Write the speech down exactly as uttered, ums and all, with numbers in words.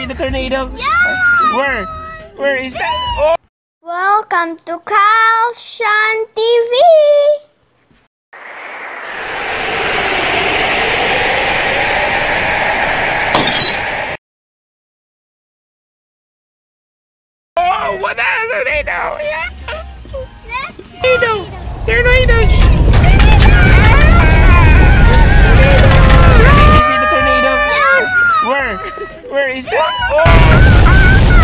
see the tornado? Yeah! Where? Where is that? Oh. Welcome to KyleSean T V! Oh, what a tornado! Yeah. Tornado! Tornado! Where is that? Oh.